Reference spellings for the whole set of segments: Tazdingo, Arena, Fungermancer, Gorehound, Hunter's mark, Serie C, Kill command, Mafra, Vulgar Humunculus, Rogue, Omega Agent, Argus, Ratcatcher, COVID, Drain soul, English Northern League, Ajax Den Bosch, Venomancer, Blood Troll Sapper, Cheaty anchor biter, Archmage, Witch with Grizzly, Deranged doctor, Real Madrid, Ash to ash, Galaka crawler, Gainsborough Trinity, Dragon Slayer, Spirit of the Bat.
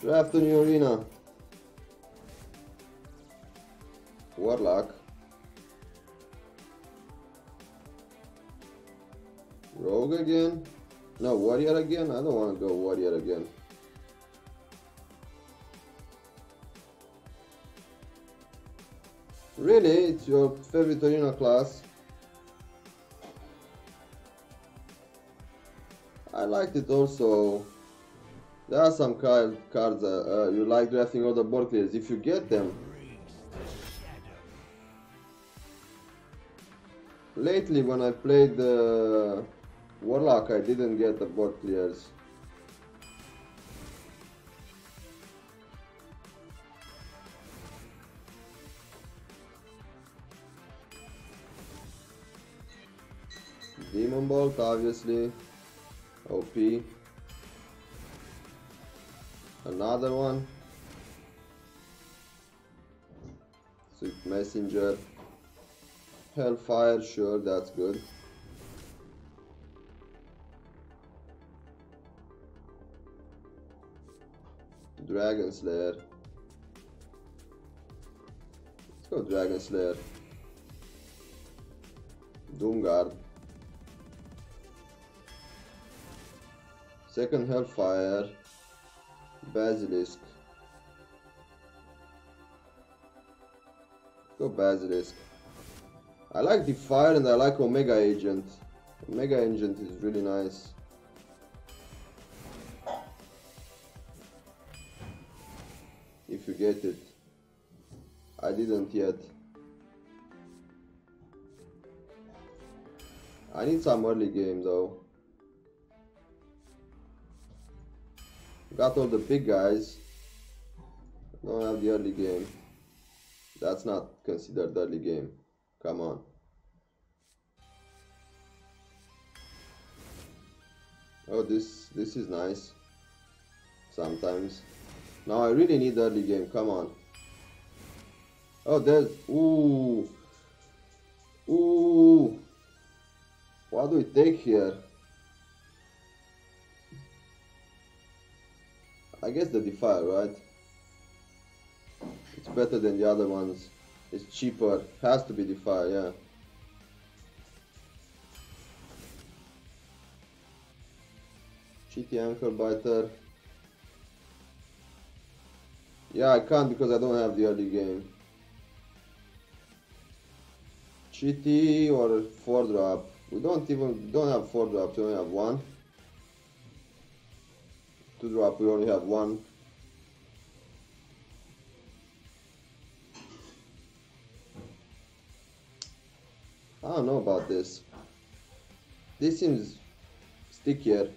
Draft a new arena. Warlock. Rogue again? No, warrior again? I don't want to go warrior again. Really? It's your favorite arena class? I liked it also. There are some cards that you like drafting all the board clears, if you get them. Lately when I played the Warlock, I didn't get the board clears. Demonbolt, obviously. OP. Another one. Swift messenger. Hellfire, sure, that's good. Dragon Slayer. Let's go Dragon Slayer. Doom Guard. Second Hellfire. Basilisk. Go Basilisk. I like Defile and I like Omega Agent. Omega Agent is really nice. If you get it. I didn't yet. I need some early game though. Got all the big guys. Don't have the early game. That's not considered early game. Come on. Oh, this is nice. Sometimes. Now I really need early game. Come on. Oh, there's ooh. What do we take here? I guess the Defile, right? It's better than the other ones. It's cheaper. Has to be Defile, yeah. Cheaty anchor biter. Yeah, I can't because I don't have the early game. Cheaty or 4-drop. We don't have 4-drops, we only have one. 2-drop, we only have one. I don't know about this. This seems stickier.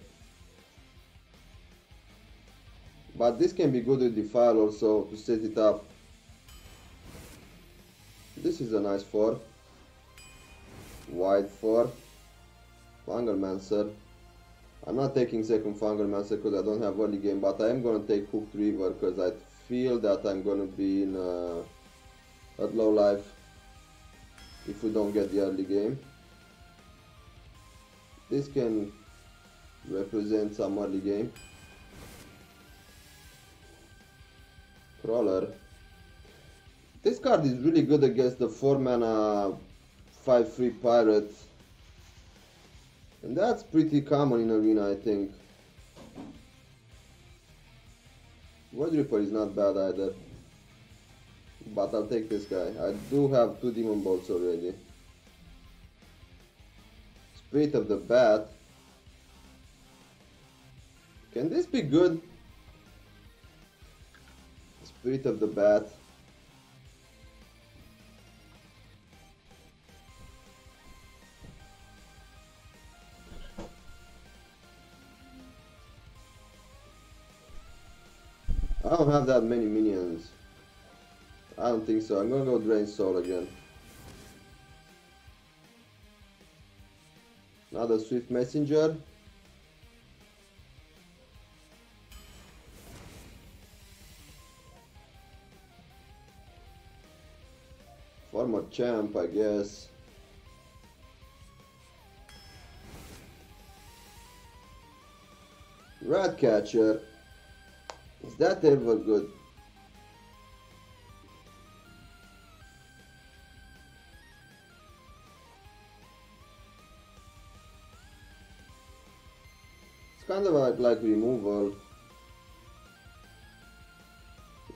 But this can be good with Defile also to set it up. This is a nice 4. Wide 4. Fungermancer. I'm not taking second Fungermancer because I don't have early game, but I am going to take Hook'd Reaver because I feel that I'm going to be in at low life if we don't get the early game. This can represent some early game. Crawler. This card is really good against the 4-mana 5-3 pirate. And that's pretty common in Arena, I think. Wordripper is not bad either. But I'll take this guy. I do have 2 Demonbolts already. Spirit of the Bat. Can this be good? Spirit of the Bat. I don't have that many minions. I don't think so. I'm gonna go Drain Soul again. Another Swift Messenger. Former champ, I guess. Ratcatcher. Is that ever good? It's kind of like removal.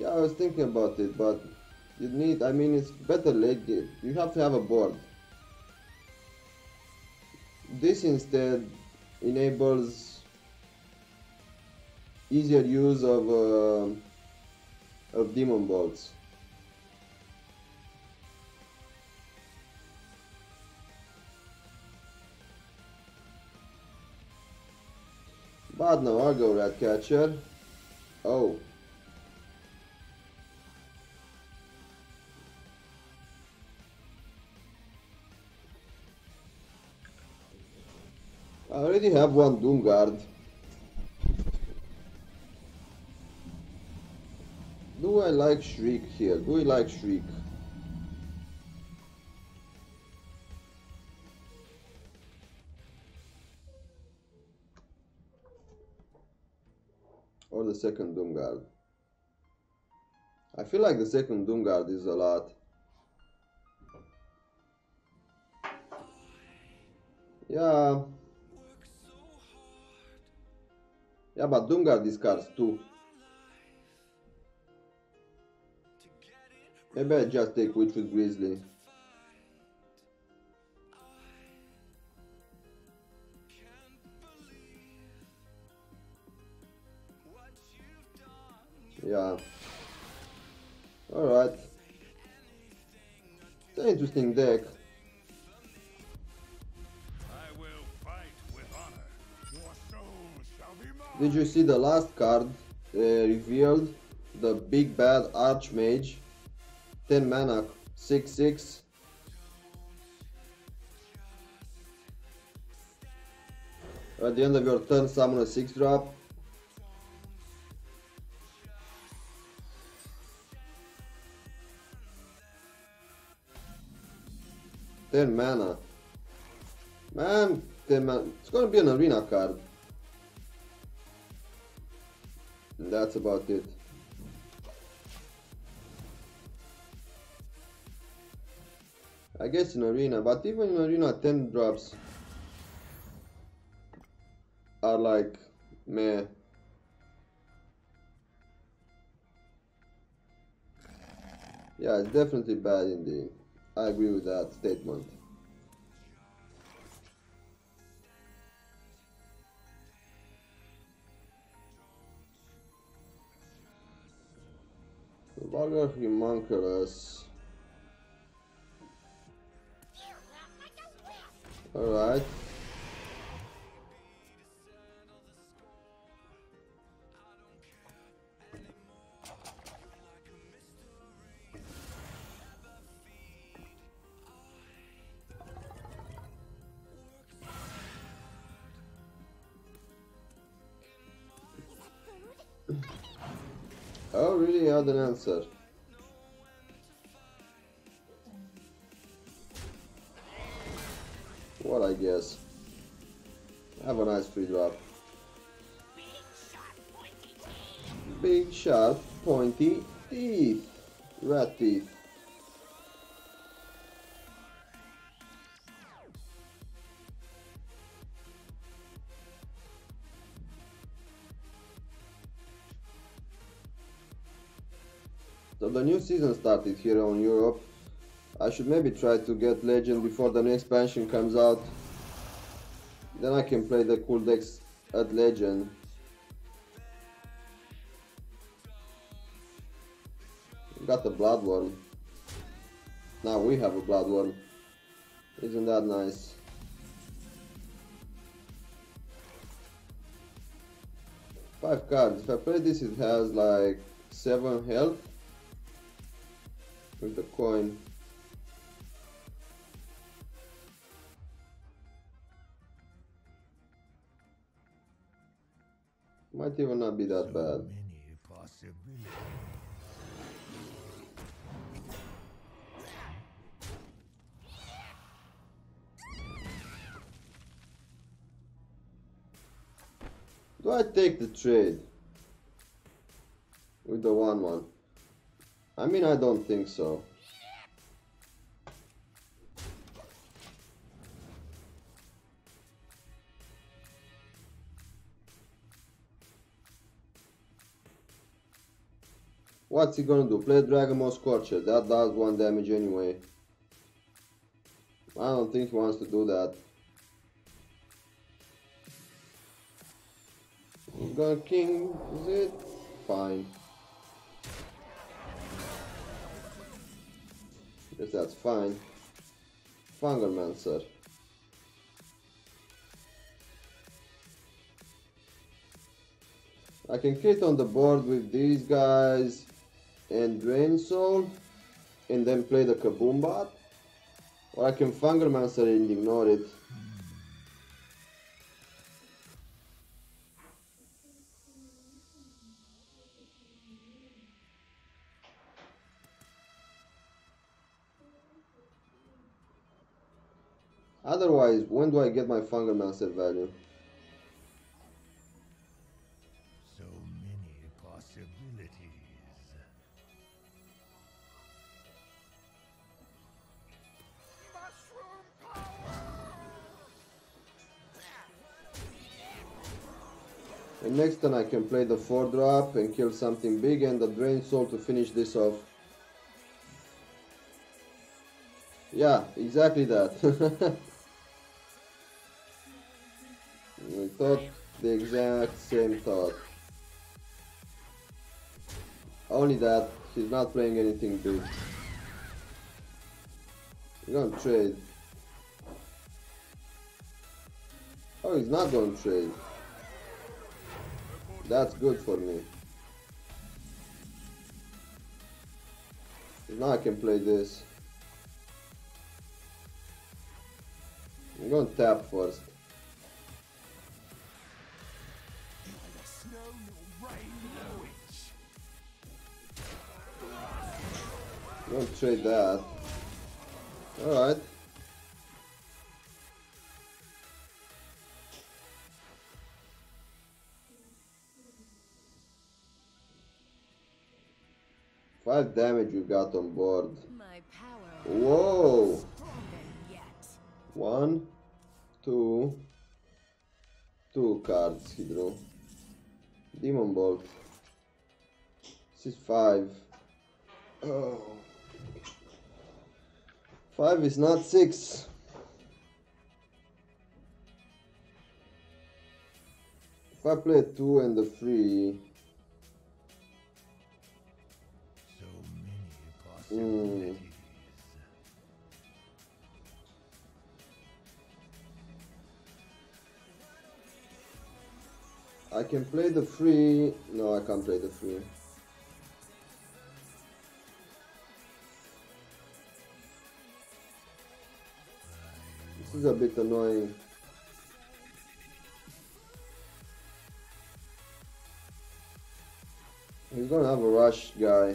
Yeah, I was thinking about it, but you need, I mean, it's better late game. You have to have a board. This instead enables easier use of Demon Bolts. But now I'll go Ratcatcher. Oh. I already have one Doom Guard. Do I like Shriek here? Do we like Shriek? Or the second Doom Guard? I feel like the second Doom Guard is a lot. Yeah. Yeah, but Doom Guard discards too. Maybe I just take Witch with Grizzly. Yeah. Alright. It's an interesting deck. Did you see the last card revealed? The big bad Archmage, 10 mana, 6/6. At the end of your turn, summon a 6-drop. Ten mana. It's gonna be an arena card. And that's about it. I guess in arena, but even in arena 10 drops are like meh. Yeah, it's definitely bad indeed. I agree with that statement. Vulgar Humunculus. Alright. Oh, really? I had an answer. What I guess. Have a nice free drop. Big sharp pointy teeth. Rat teeth. So the new season started here on Europe. I should maybe try to get Legend before the new expansion comes out. Then I can play the cool decks at Legend. We got a Bloodworm. Now we have a Bloodworm. Isn't that nice? Five cards. If I play this, it has like 7 health. With the coin. Might even not be that bad. Do I take the trade? with the 1-1. I mean, I don't think so. What's he gonna do? Play Dragonmaw Scorcher. That does 1 damage anyway. I don't think he wants to do that. He's gonna king, is it? Fine. Yes, that's fine. Fungermancer. I can get on the board with these guys and Drain Soul, and then play the Kaboom Bot, or I can Fungermancer and ignore it. Otherwise, when do I get my Fungermancer value? So many possibilities. And next turn I can play the 4-drop and kill something big and the Drain Soul to finish this off. Yeah, exactly that. We thought the exact same thought. Only that he's not playing anything big. We're gonna trade. Oh, he's not gonna trade. That's good for me. Now I can play this. I'm gonna tap first. I'm gonna trade that. Alright. Five damage you got on board. Whoa! 1, 2, 2 cards he drew. Demonbolt. This is 5. Oh. 5 is not 6. If I play 2 and the 3. So many possibilities. I can play the 3. No, I can't play the 3. This is a bit annoying. He's gonna have a rush guy.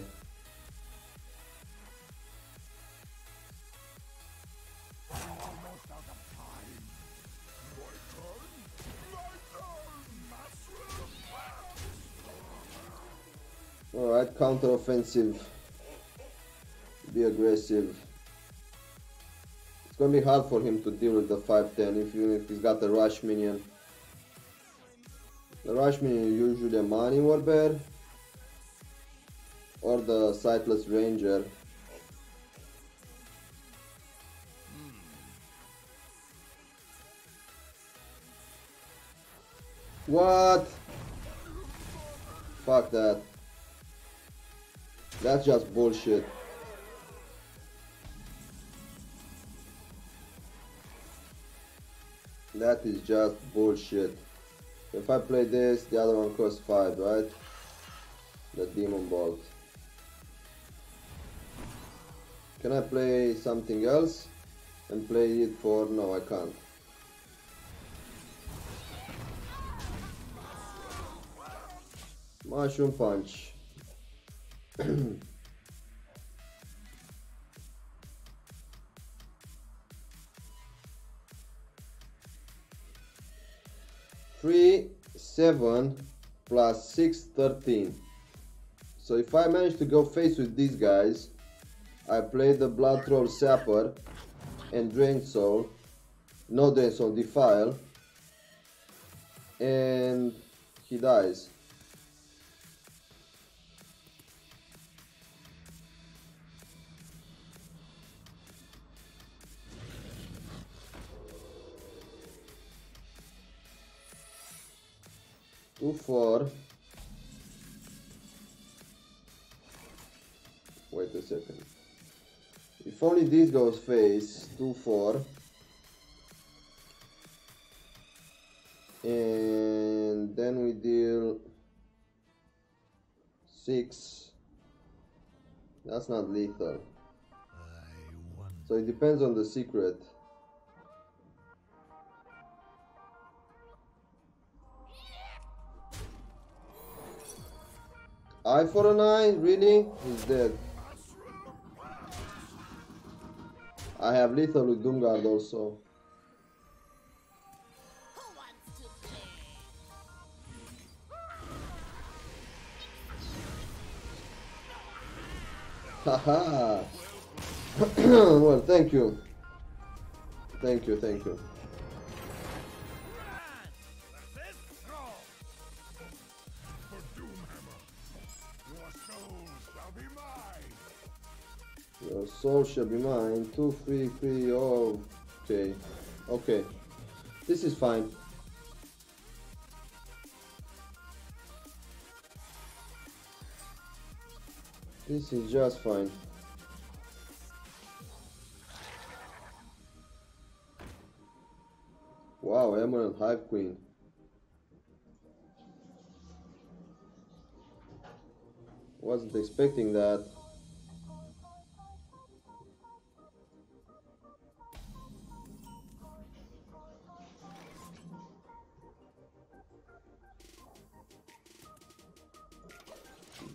Alright, counter-offensive, be aggressive. It's gonna be hard for him to deal with the 5-10 if he's got the rush minion. The rush minion is usually a Mani Warbear or the Sightless Ranger. What? Fuck that. That's just bullshit. That is just bullshit. If I play this, the other one costs 5, right? The Demonbolt. Can I play something else and play it for... No, I can't. Mushroom Punch. Three, 7 plus 6, 13. So if I manage to go face with these guys, I play the Blood Troll Sapper and Drain Soul. No Drain Soul, Defile. And he dies. Four. Wait a second. If only this goes face 2-4 and then we deal 6. That's not lethal. So it depends on the secret. Eye for an eye? Really? He's dead. I have lethal with Doom Guard also. Haha! Well, thank you. Thank you, thank you. Your soul shall be mine. 2, 3, 3. Okay, okay. This is fine. This is just fine. Wow, Emerald Hive Queen. Wasn't expecting that.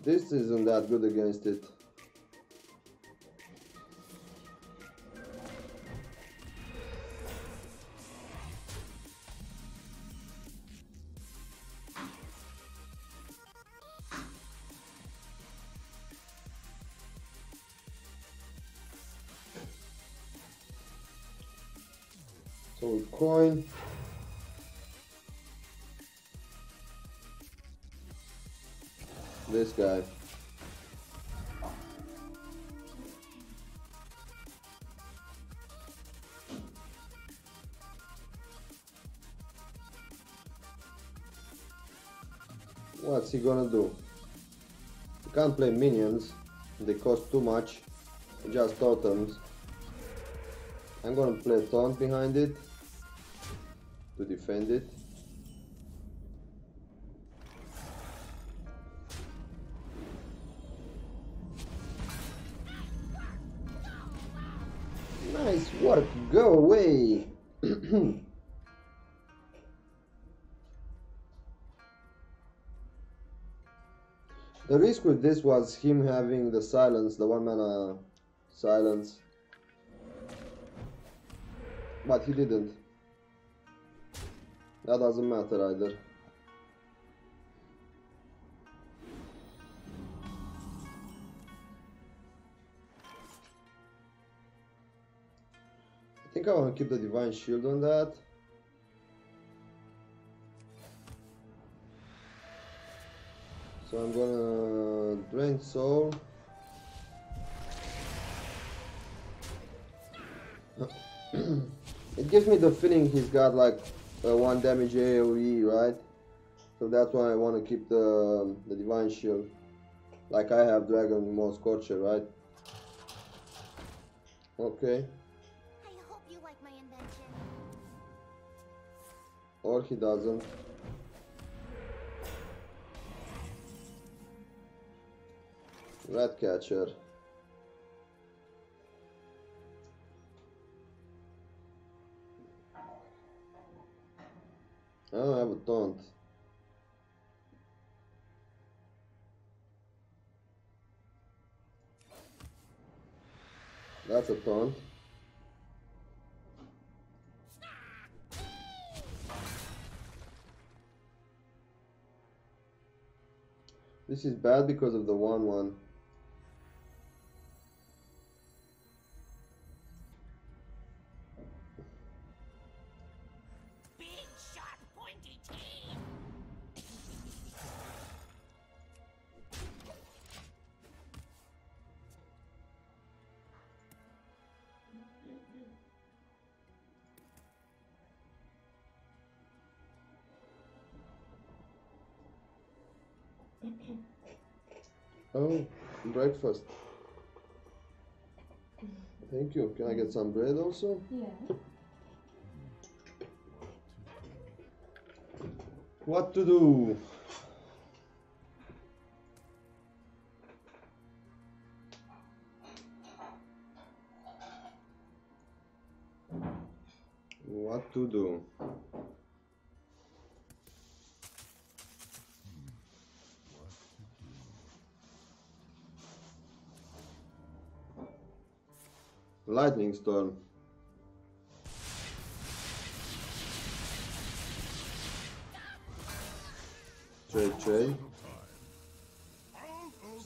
This isn't that good against it. So coin. This guy. What's he gonna do? You can't play minions, they cost too much, just totems. I'm gonna play a taunt behind it to defend it. Nice work, go away! The risk with this was him having the silence, the 1-mana silence. But he didn't. That doesn't matter either. I think I want to keep the Divine Shield on that. So I'm gonna Drain Soul. It gives me the feeling he's got like a 1 damage AoE, right? So that's why I want to keep the Divine Shield. Like I have Dragonmaw Scorcher, right? Okay. I hope you like my invention. Or he doesn't. Ratcatcher. I don't have a taunt. That's a taunt. This is bad because of the 1/1. Big shot, pointy team. Oh, breakfast. Thank you. Can I get some bread also? Yeah. What to do? What to do? Lightning storm. Trade.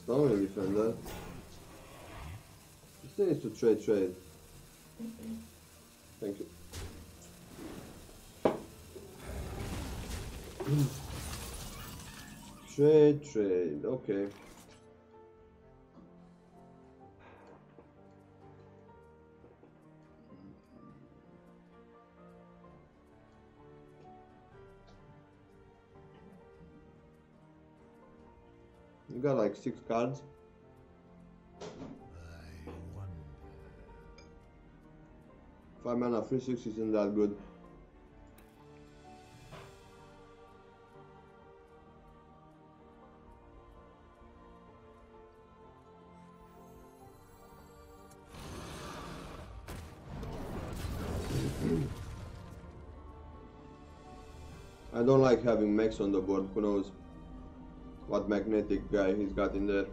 Storm defender. He still needs to trade. Thank you. Trade. Okay. You got like 6 cards. I wonder. 5 mana, 3/6 isn't that good. I don't like having mechs on the board, who knows what magnetic guy he's got in there.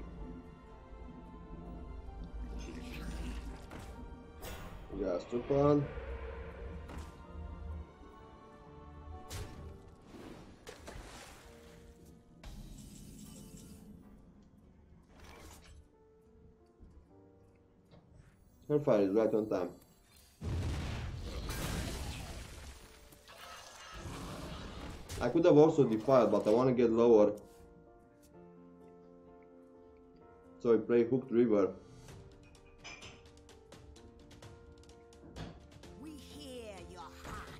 Just a card. Hellfire is right on time. I could have also defiled, but I want to get lower. So I play Hook'd River. We hear your heart.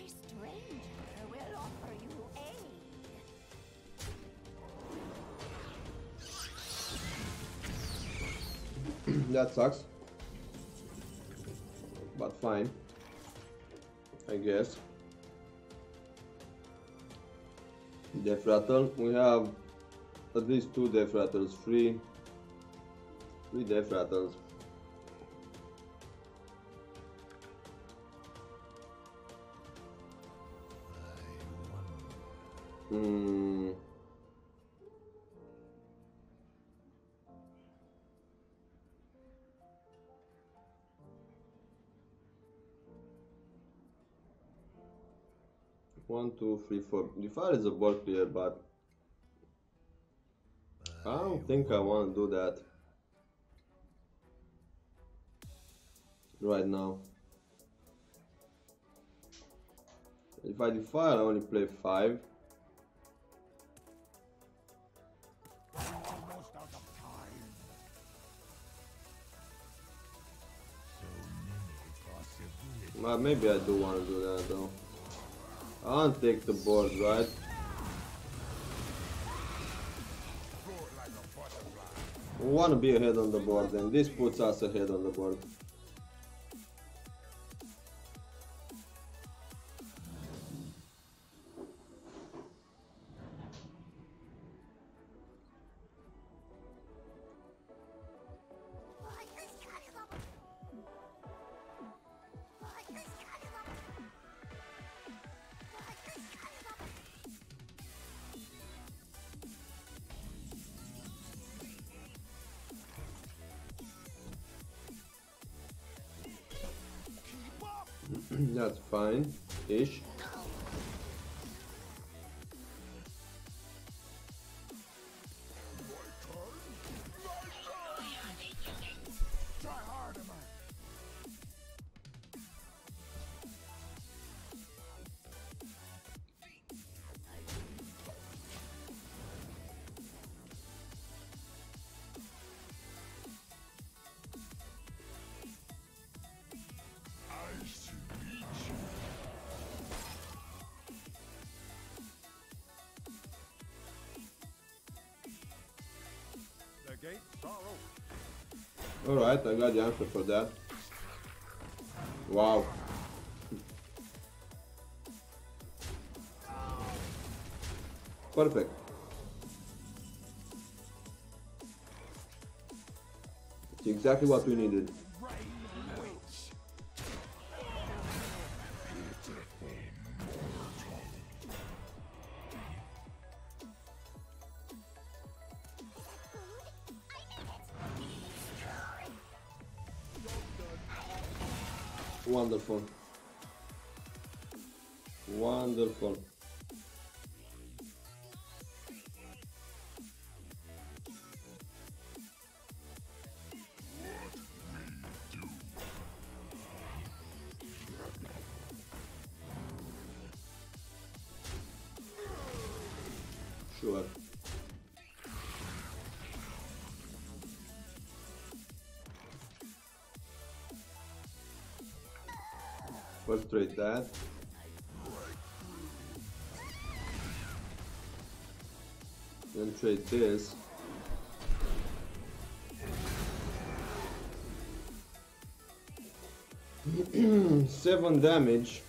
A stranger will offer you aid. That sucks, but fine, I guess. Death rattle. We have at least 2 death rattles, 3 death rattles. One, two, three, four. Defile is a board clear, but I don't think I want to do that right now. If I defile, I only play 5. Well, maybe I do want to do that though. I'll take the board, right? We want to be ahead on the board, and this puts us ahead on the board. That's fine-ish. Alright, I got the answer for that. Wow. Perfect. It's exactly what we needed. Wonderful. Wonderful. Sure. Let's trade that. Then trade this. Seven damage.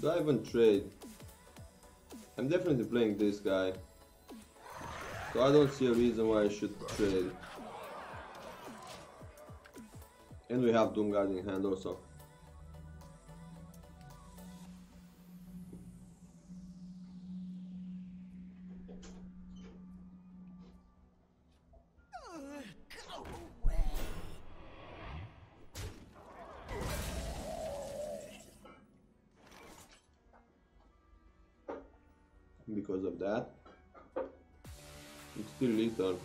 Dive and trade. I'm definitely playing this guy, so I don't see a reason why I should trade. And we have Doom Guard in hand also. Because of that, it's still lethal.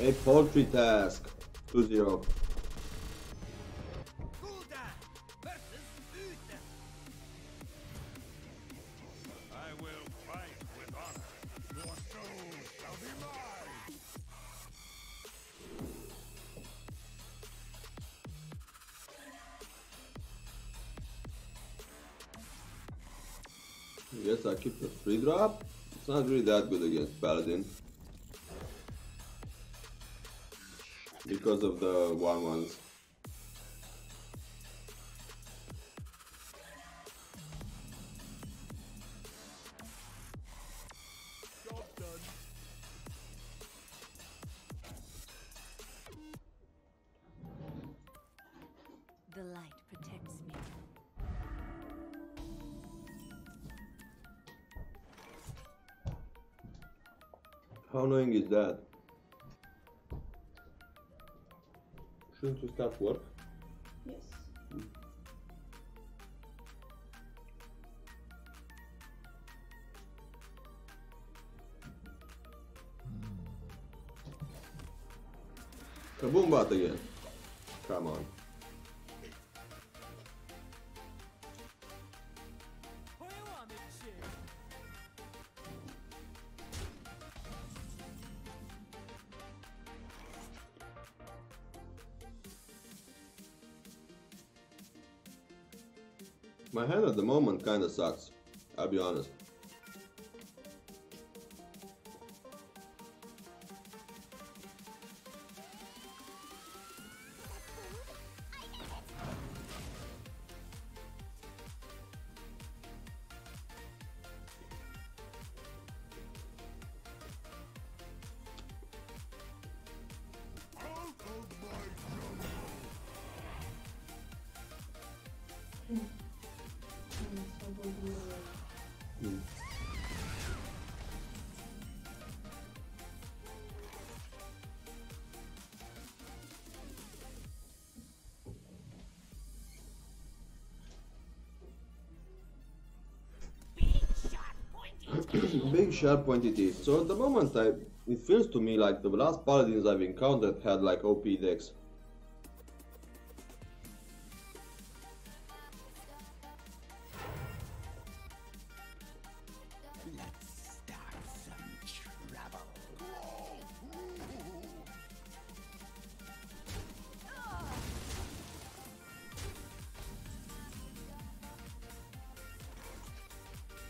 A poultry task. 2-0. Yes, I keep the free drop. It's not really that good against Paladin because of the 1-1s. How annoying is that? Shouldn't you start work? Yes. Kaboom Bot again. Come on. My hand at the moment kinda sucks, I'll be honest. big sharp quantity. So at the moment it feels to me like the last paladins I've encountered had like OP decks.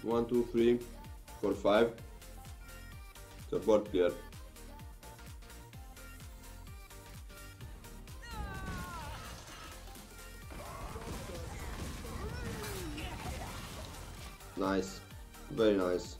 One, two, three, four, five. Support clear. Nice, very nice.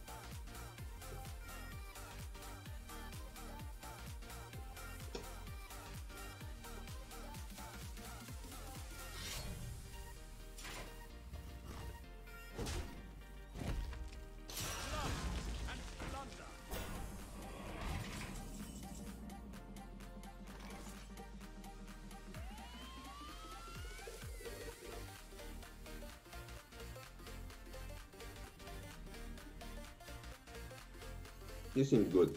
This seems good.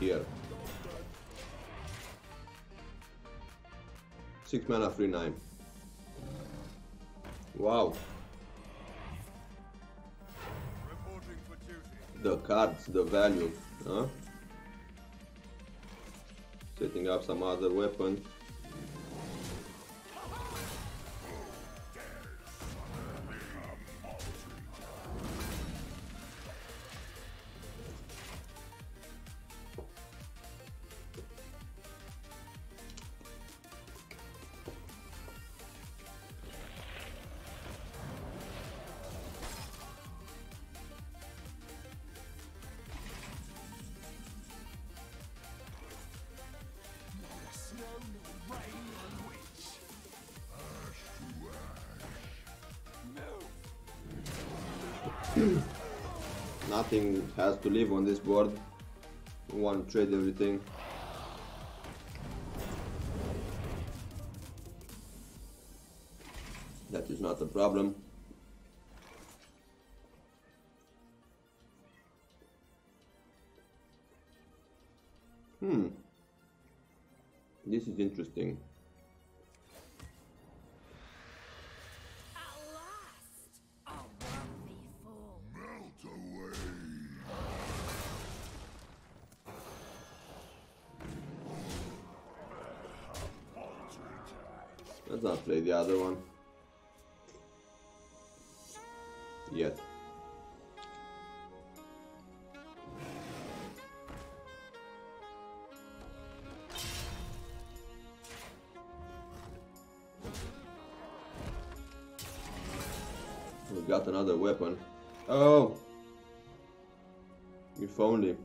Here. 6 mana, 3-9. Wow. The cards, the value, huh? Setting up some other weapon. Nothing has to live on this board. One trade everything. That is not a problem. This is interesting. Let's not play the other one yet. We've got another weapon. Oh, if only.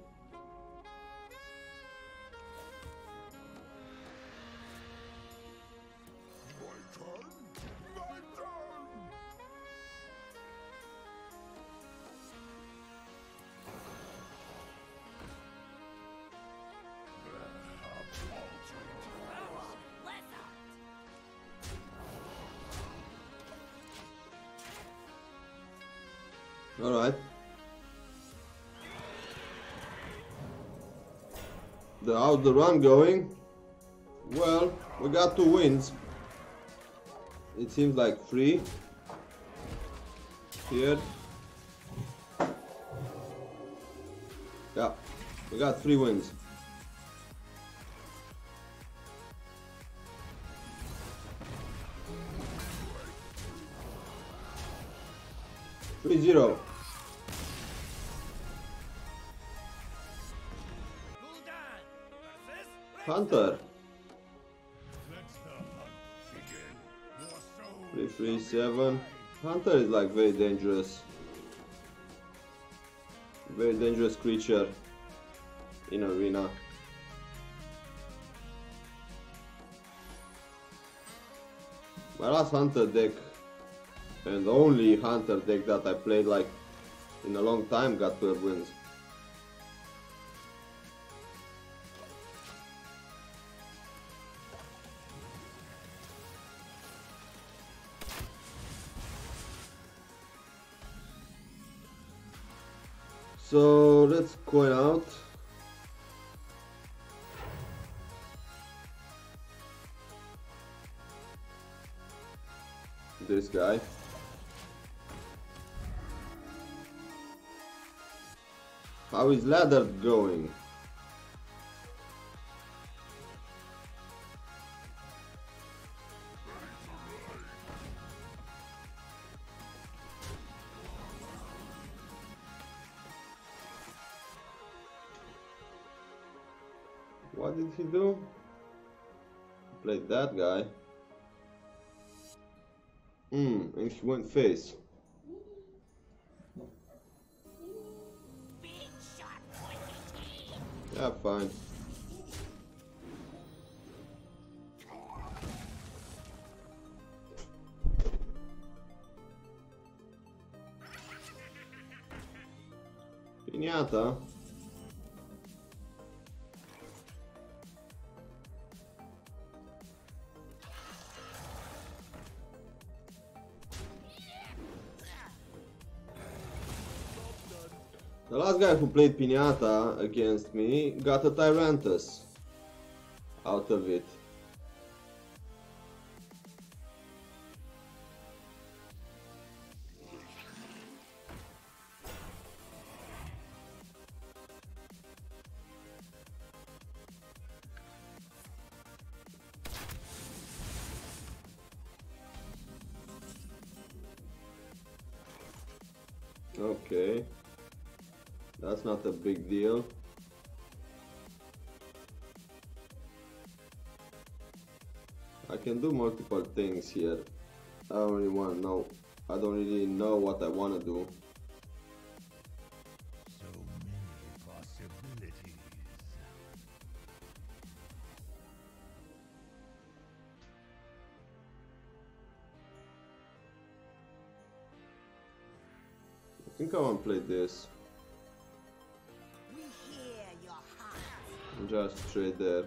Alright. How's the run going? Well, we got 2 wins. It seems like 3. Here. Yeah, we got 3 wins. Zero. Hunter. 3-3-7. Hunter is like very dangerous. Very dangerous creature in Arena. My last Hunter deck and the only Hunter deck that I played like in a long time got 12 wins. So let's coil out. This guy. How is ladder going? What did he do? Played that guy. And she went face. Yeah, fine. Piñata. The last guy who played Piñata against me got a Tyrantus out of it. Okay. That's not a big deal. I can do multiple things here. I don't really want to know. I don't really know what I want to do. So many possibilities. I think I want to play this. Just straight there.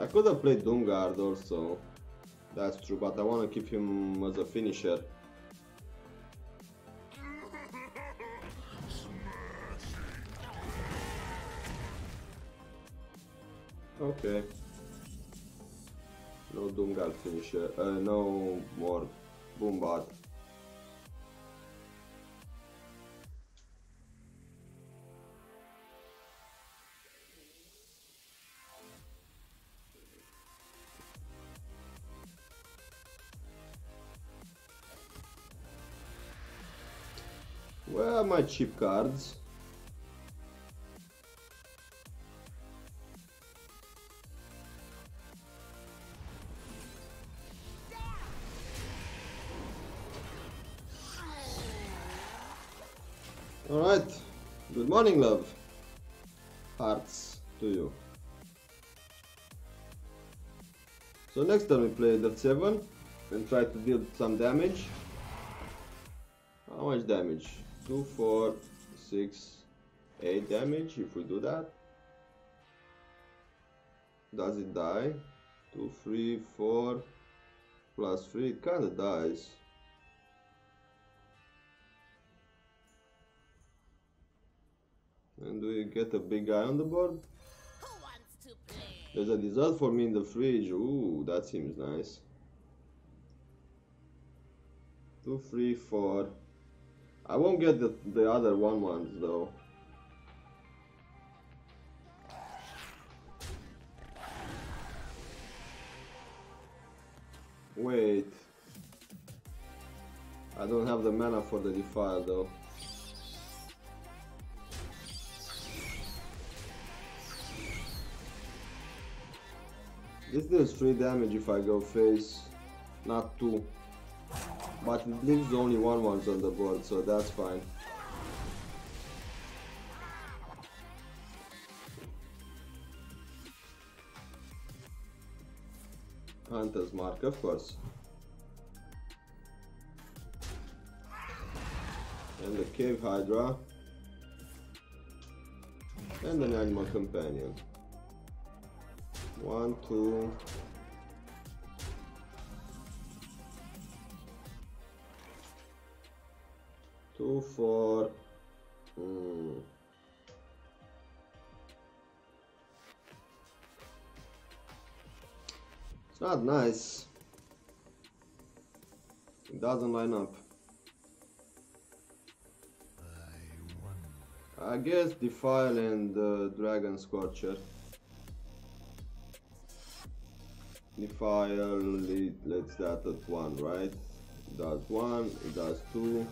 I could have played Doom Guard also. That's true, but I want to keep him as a finisher. Okay. No Doom Guard finisher. No more Boom Bot. Where are my cheap cards? Alright, good morning, love. Hearts to you. So next time we play the 7 and try to deal some damage. How much damage? 2, 4, 6, 8 damage if we do that. Does it die? 2, 3, 4, plus 3, it kinda dies. And do we get a big guy on the board? Who wants to play? There's a dessert for me in the fridge, ooh, that seems nice. 2, 3, 4. I won't get the other 1/1s though. Wait. I don't have the mana for the Defile though. This deals 3 damage if I go face, not 2. But it leaves only 1/1s on the board, so that's fine. Hunter's mark, of course. And the cave hydra. And an animal companion. 1, 2. 2 for... It's not nice. It doesn't line up. I guess Defile and Dragon Scorcher. Defile, it lets that at 1, right? It does 1, it does 2.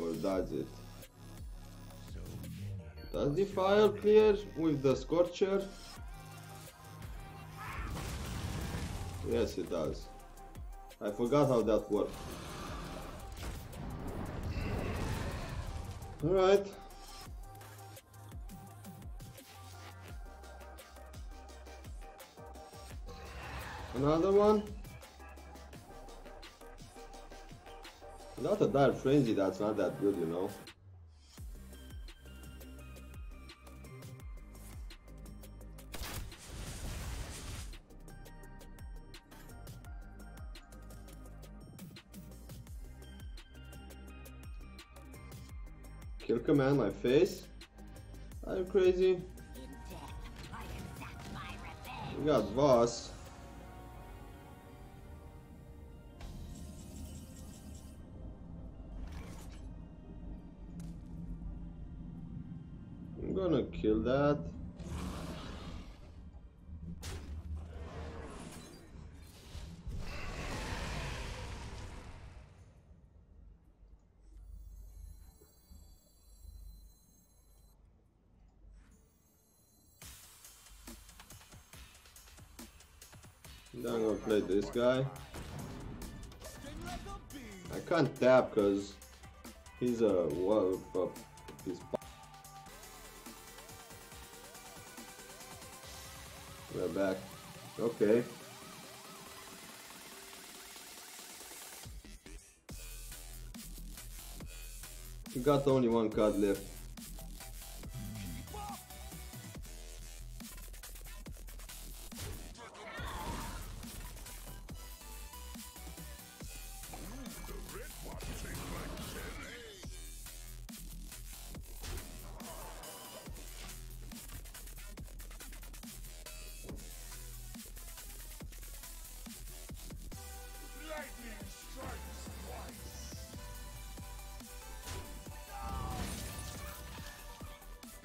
Or does it? Does Defile clear with the Scorcher? Yes, it does. I forgot how that worked. Alright. Another one. Not a dire frenzy, that's not that good, you know. Kill command my face. Are you crazy? In death, I exact my revenge. We got Voss. I'm gonna kill that. I'm gonna play this guy. I can't tap because he's a wolf. We're back. Okay. You got only one card left.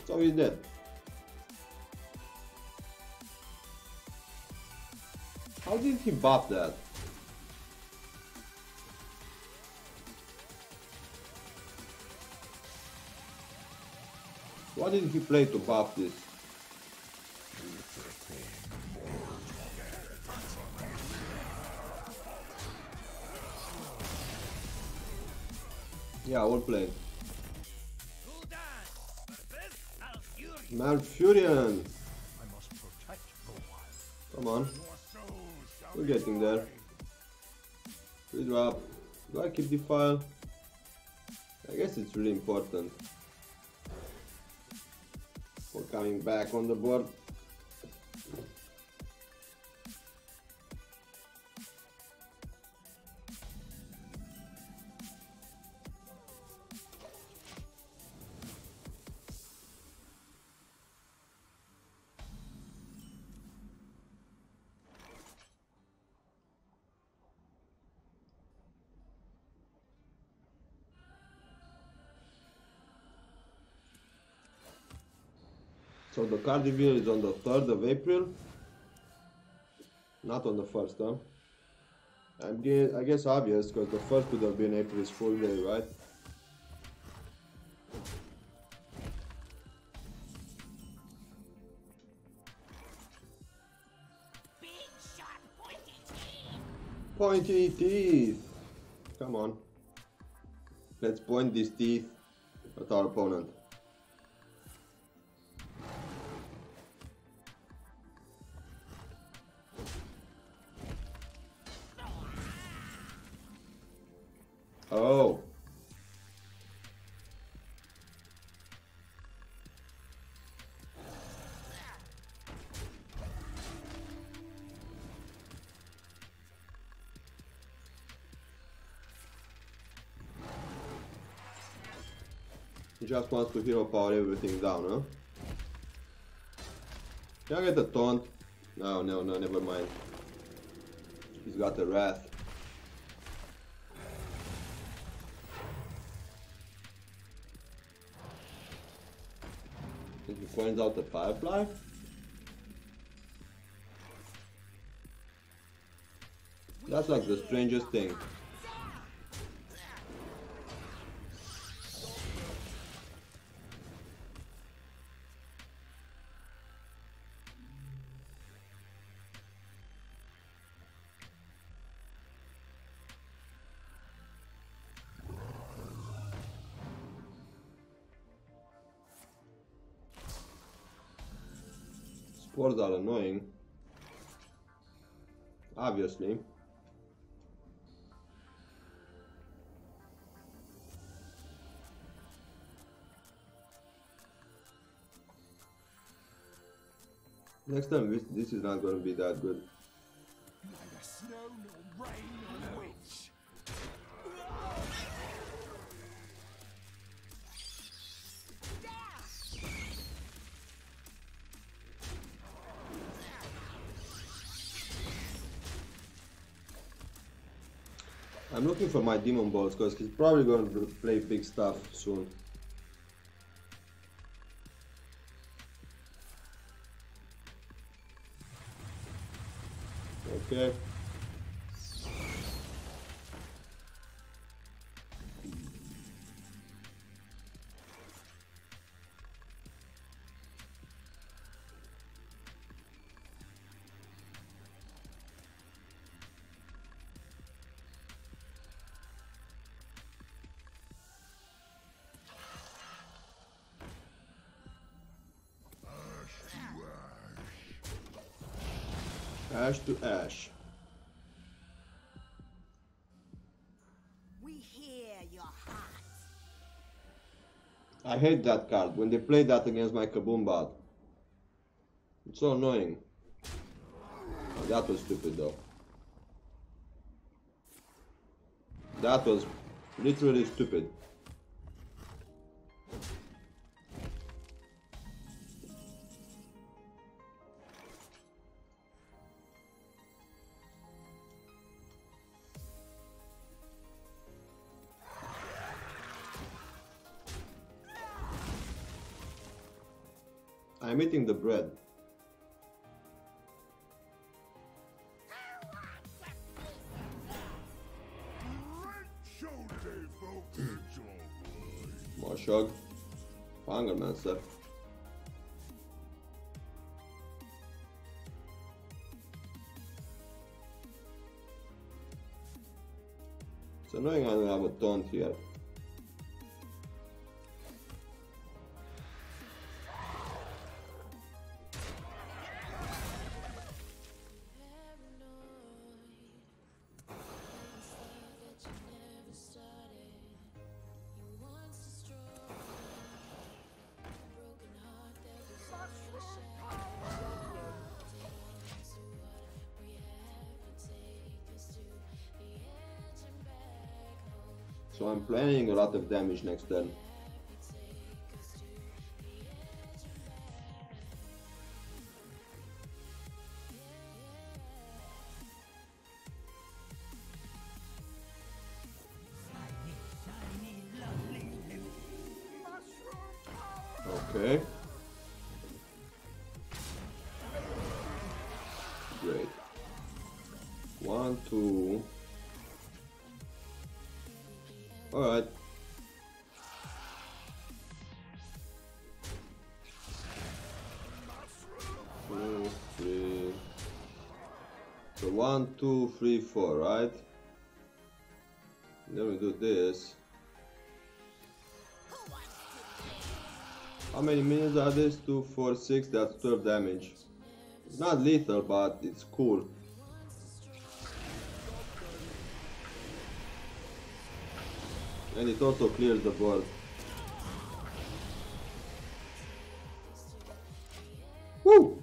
So he's dead. How did he bop that? What did he play to bop this? Yeah, I will play. Malfurion! I must protect the wild. Come on. We're getting there. Free drop. Do I keep Defile? I guess it's really important for coming back on the board. So the card reveal is on the 3rd of April, not on the 1st, huh? I guess obvious, because the 1st would have been April's full day, right? Big shot, pointy teeth! Pointy teeth! Come on. Let's point these teeth at our opponent. Oh. He just wants to hero power everything down, huh? Can I get a taunt? No, never mind. He's got a wrath. And he finds out the firefly? That's like the strangest thing. Spores are annoying, obviously. Next time, this is not going to be that good. Neither snow nor rain nor witch. I'm looking for my demon bolts because he's probably going to play big stuff soon. Okay. Ash to ash. We hear your heart. I hate that card when they play that against my Kaboom Bot. It's so annoying. Oh, that was stupid though. That was literally stupid. I'm eating the bread. More shog. Fungermancer. It's annoying I don't have a taunt here. So I'm planning a lot of damage next turn. Okay. Great. 1, 2. Alright. So 1, 2, 3, 4, right? Then we do this. How many minions are this? 2, 4, 6, that's 12 damage. It's not lethal, but it's cool. And it also clears the board. Woo!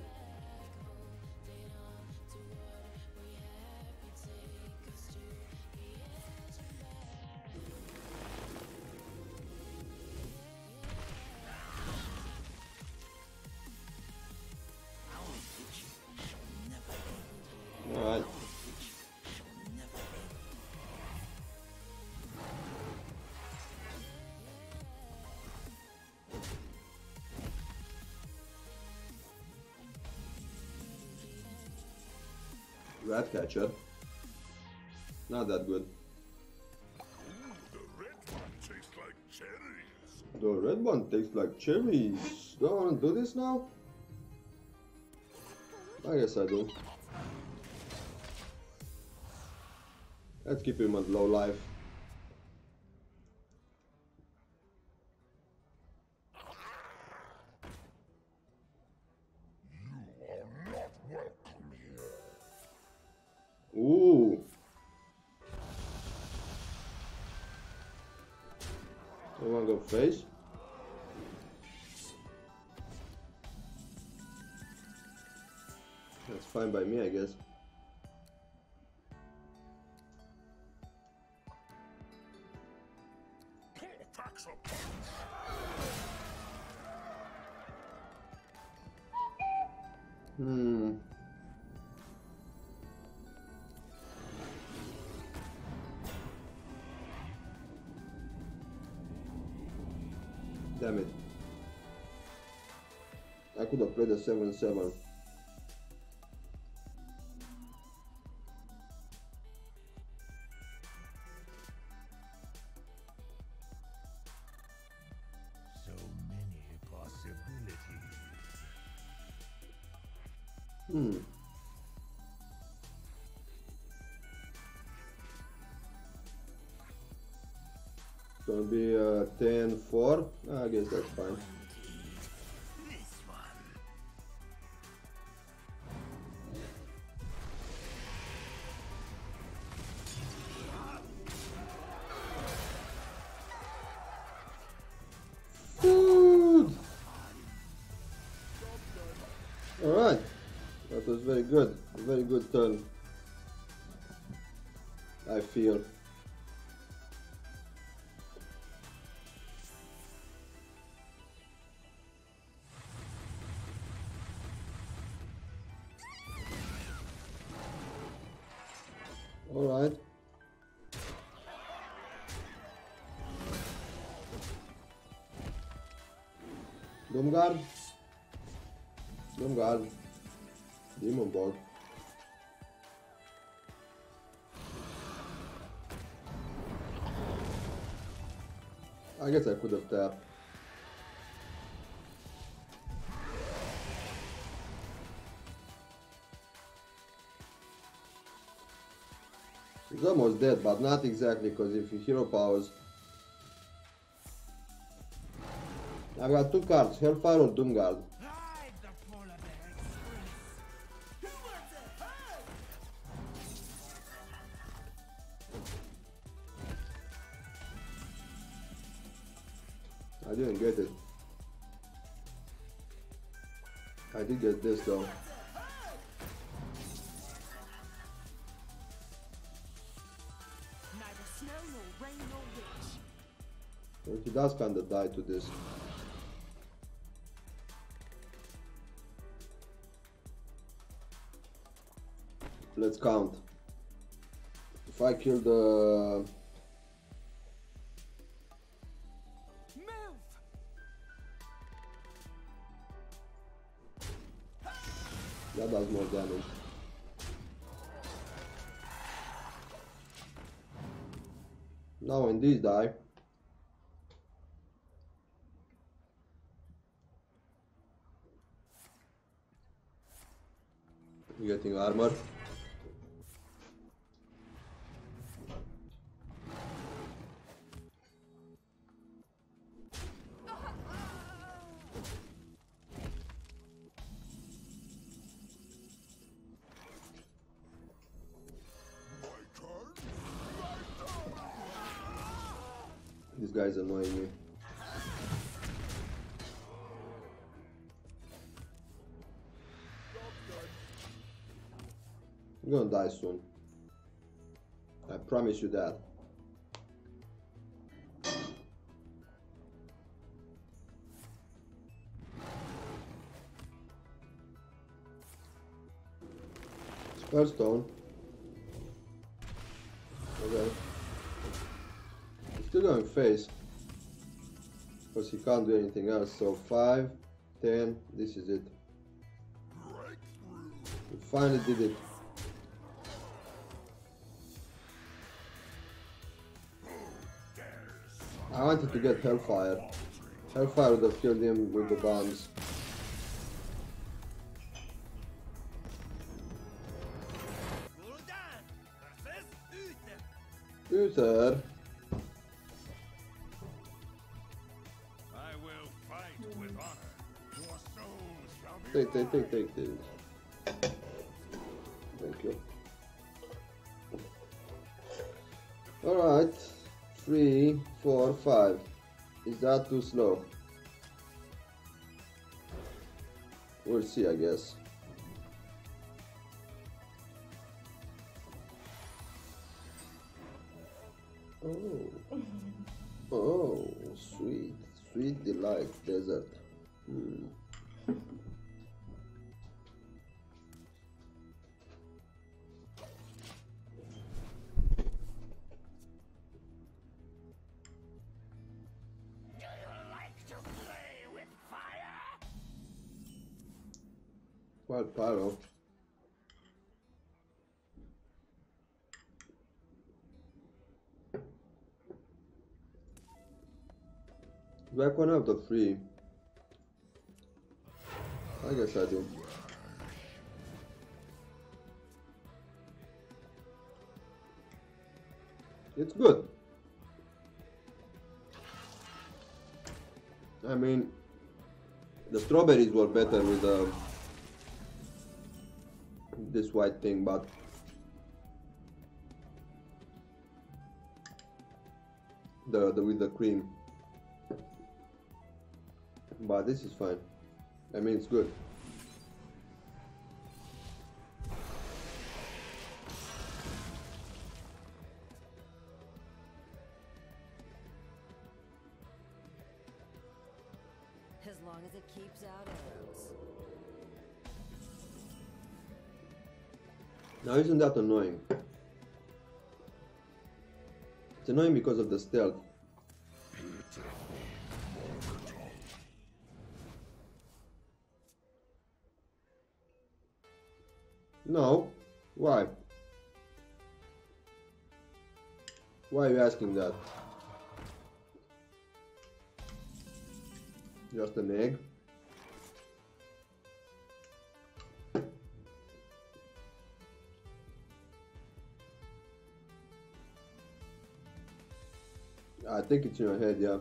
Ratcatcher. Not that good. The red one tastes like cherries. Do I want to do this now? I guess I do. Let's keep him at low life. You are not welcome here. Ooh. I want to go face. That's fine by me, I guess. Damn it. I could have played a 7-7. So many possibilities. Gonna be 10-4. I guess that's fine. Good. All right, that was very good. A very good turn, I feel. Alright. Doom Guard. Doom Guard. Demonbolt. I guess I could have tapped. He's almost dead, but not exactly, because if he hero powers... I've got two cards, Hellfire or Doom Guard. I didn't get it. I did get this though. He does kind of die to this. Let's count. If I kill the... Move. That does more damage. Now when these die, getting armor. This guy's annoying me. You're gonna die soon. I promise you that. Spell stone. Okay. He's still going face. Because he can't do anything else. So 5, 10, this is it. We finally did it. I wanted to get Hellfire. Hellfire would have killed him with the bombs. Uther. I will fight with honor. Your souls shall be take this. Thank you. Alright. 3, 4, 5. Is that too slow? We'll see, I guess. Oh, oh, sweet, sweet delight desert. Hmm. Quite paro. Back one of the three. I guess I do. It's good. I mean, the strawberries were better with this white thing, but the with the cream. But this is fine. I mean, it's good. As long as it keeps out arrows. Now, isn't that annoying? It's annoying because of the stealth. No, why? Why are you asking that? Just an egg? I think it's in your head, yeah.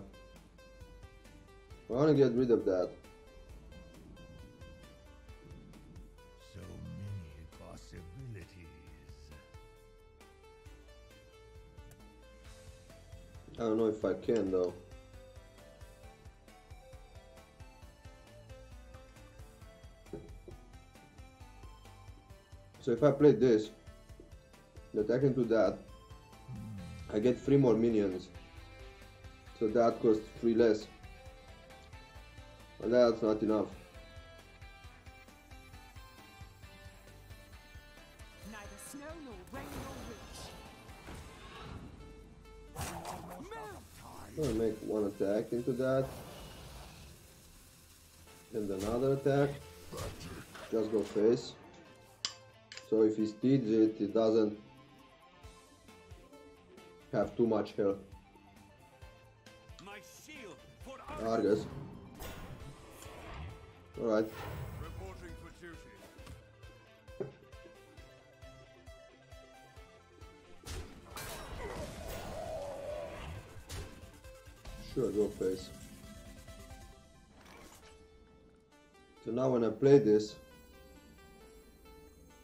I wanna get rid of that. I don't know if I can though. So if I play this, that I can do that, I get 3 more minions. So that costs 3 less. And that's not enough. I'll make one attack into that, and another attack, just go face, so if he steeds it, he doesn't have too much health. Argus. Alright. Sure, go face. So now when I play this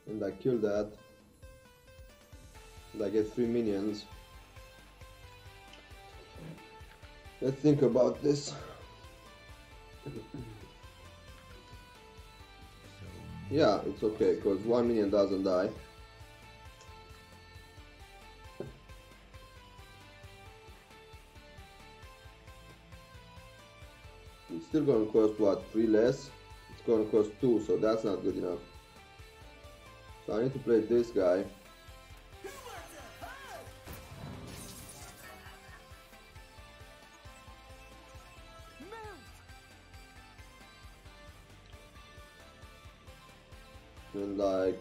and I kill that and I get 3 minions. Let's think about this. Yeah, it's okay because 1 minion doesn't die. Still gonna cost what, 3 less? It's gonna cost 2, so that's not good enough. So I need to play this guy. And like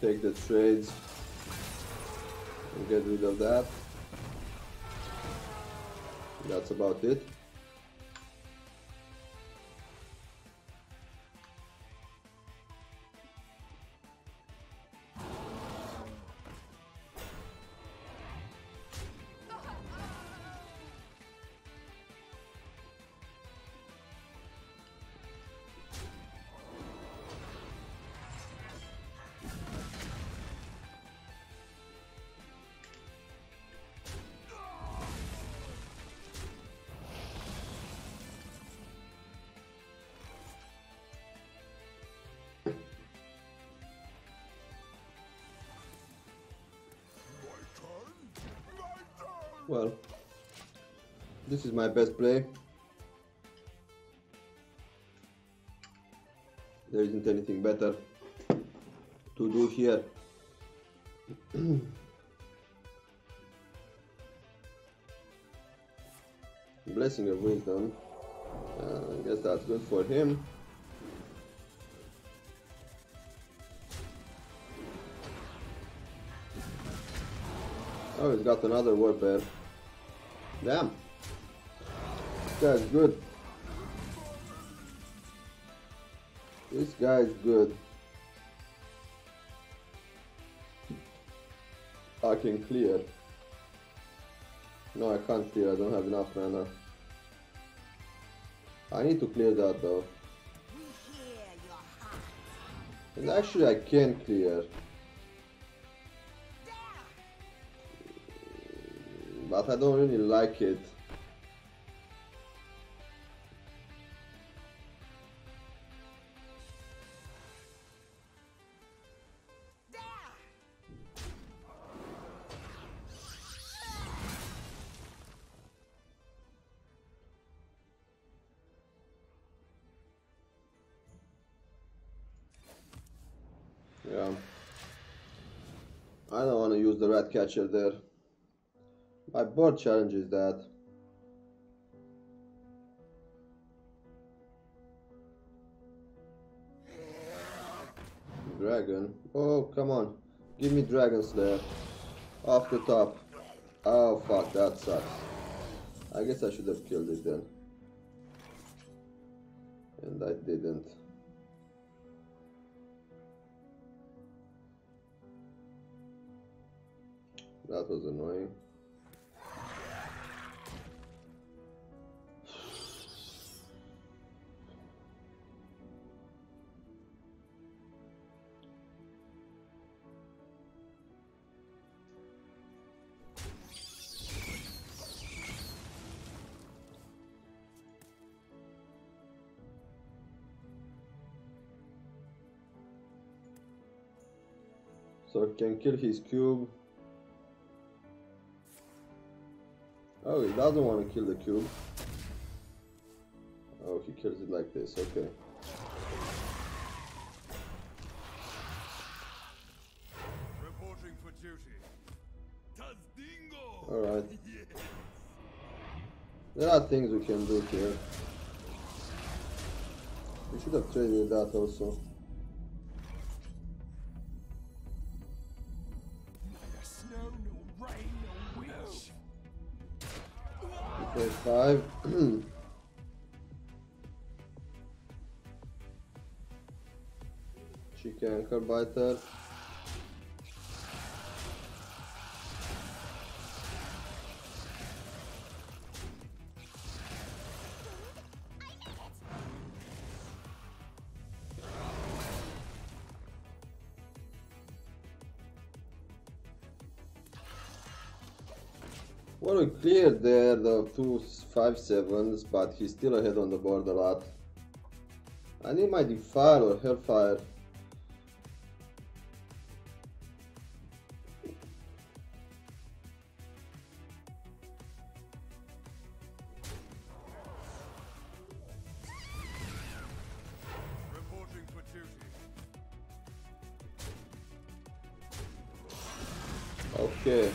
take the trades. We'll get rid of that. That's about it. Well, this is my best play. There isn't anything better to do here. Blessing of Wisdom. I guess that's good for him. Oh, he's got another Warbear. Damn, this guy's good. This guy's good. I can clear. No, I can't clear. I don't have enough mana. I need to clear that though. And actually, I can clear. But I don't really like it. Yeah. I don't want to use the Ratcatcher there. My board challenges that. Dragon. Oh, come on. Give me Dragon Slayer. Off the top. Oh, fuck. That sucks. I guess I should have killed it then. And I didn't. That was annoying. So I can kill his cube. Oh, he doesn't want to kill the cube. Oh, he kills it like this, okay. Reporting for duty. Tazdingo! Alright. Yes. There are things we can do here. We should have traded that also. Five. Cheaty anchor biter. Well, we cleared there the 2 5/7s, but he's still ahead on the board a lot. I need my Defile or Hellfire. Okay.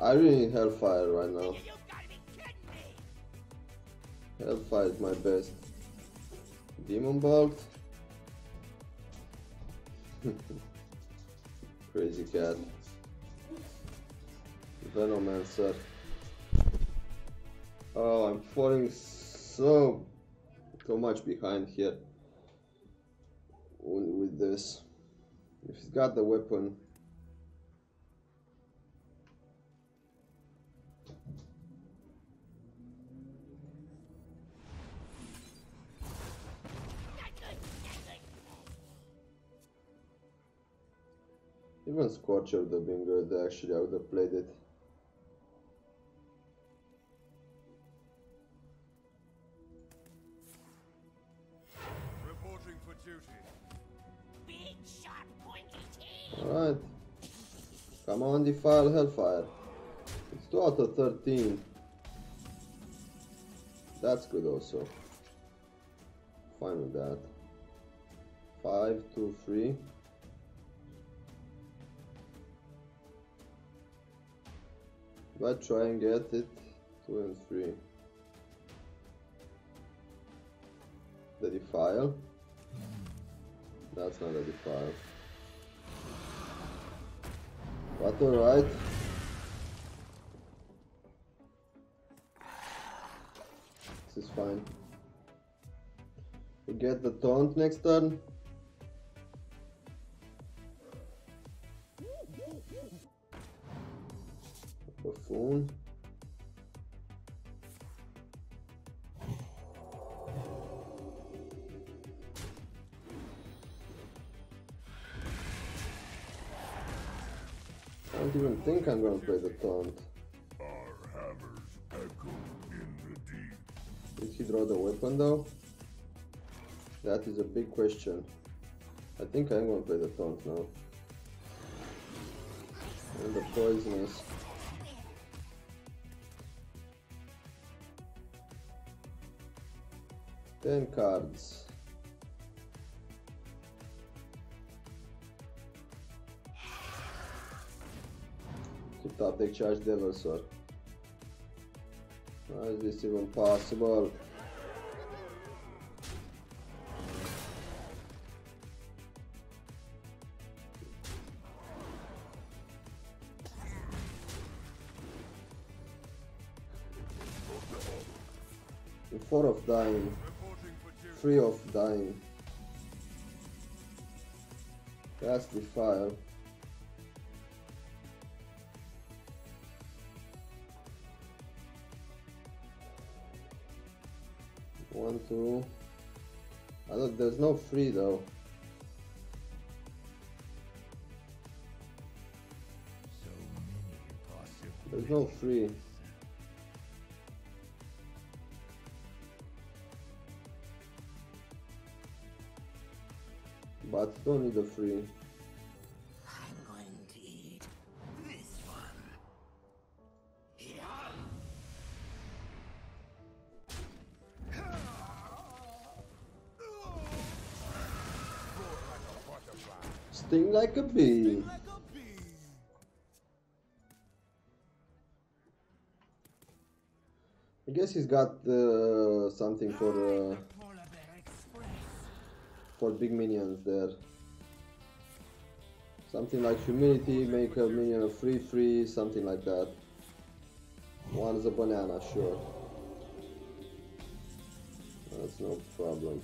I really need Hellfire right now. Hellfire is my best. Demonbolt. Crazy cat. Venomancer. Oh, I'm falling so much behind here with this. If he's got the weapon. Even Scorcher would have been good, actually, I would have played it. Reporting for duty. Big shot, pointy team. Alright. Come on, Defile Hellfire. It's 2 out of 13. That's good also. Fine with that. 5, 2, 3. But try and get it 2 and 3. The Defile. That's not a Defile. But alright. This is fine. We get the taunt next turn. Phone. I don't even think I'm gonna play the taunt. Our hammers echo in the deep. Did he draw the weapon though? That is a big question. I think I'm gonna play the taunt now. And the poisonous. Ten cards. Keep up, take charge, Devil Sword. How is this even possible? The 4 of dying. 3 of dying. That's the fire. One, two. I don't, there's no free though. There's no free. But don't need a free. I'm going to eat this one. Yeah. Sting like a bee. I guess he's got something for big minions there. Something like humility, make a minion a 3/3, something like that. One is a banana, sure. That's no problem.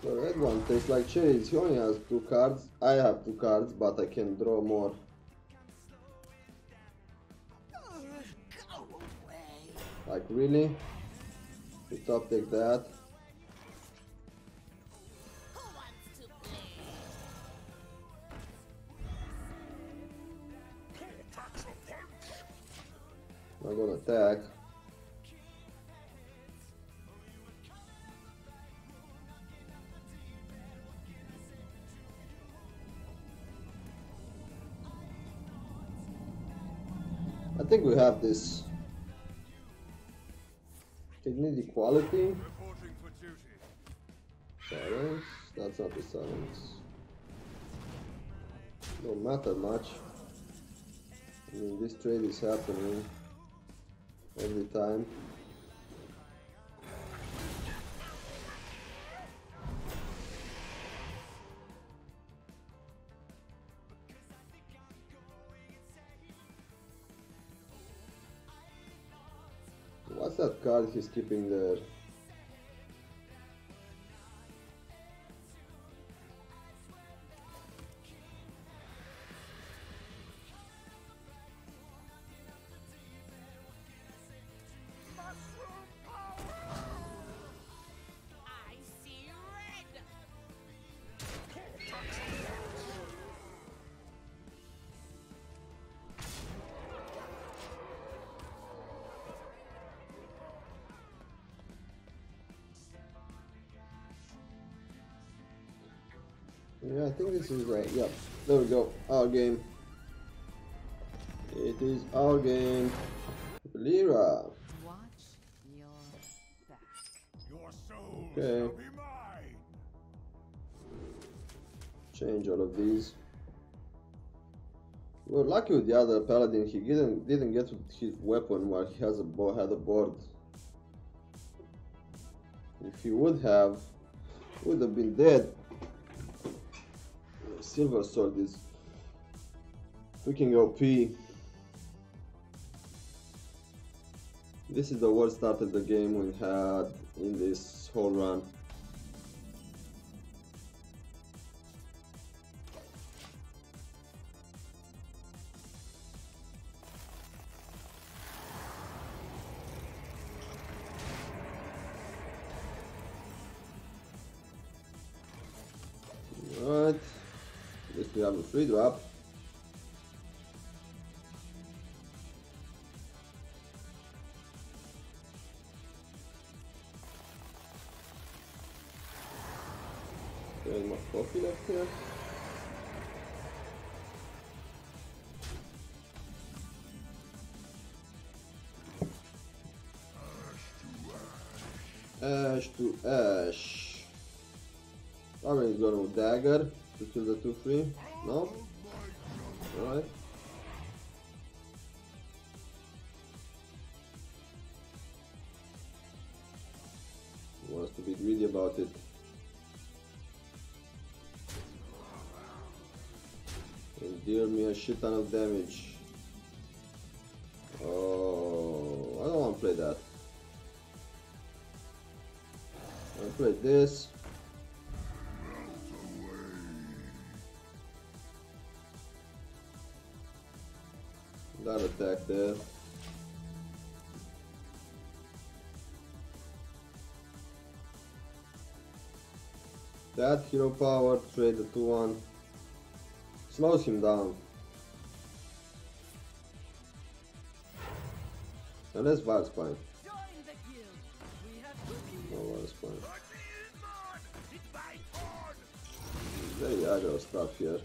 The red one tastes like cherries. He only has 2 cards. I have 2 cards, but I can draw more. Like really? The top take that. I'm gonna attack. I think we have this. Need equality. Silence. That's not the silence. Don't matter much. I mean, this trade is happening every time. What's that card he's keeping there? Yeah, I think this is right. Yep, there we go. Our game. It is our game. Lyra. Watch your back. Your soul shall be mine. Change all of these. We're lucky with the other paladin. He didn't get his weapon while he has had a board. If he would have been dead. Silver Sword is freaking OP. This is the worst start of the game we had in this whole run. Free drop. There's more coffee left here. Ash to ash. Orange going with dagger to kill the 2-3. No? Alright. He wants to be greedy about it. And deal me a shit ton of damage. Oh, I don't want to play that. I'll play this. That attack there. That hero power, trade the 2-1. Slows him down. And that's Varspine. No Varspine. Very aggro stuff here.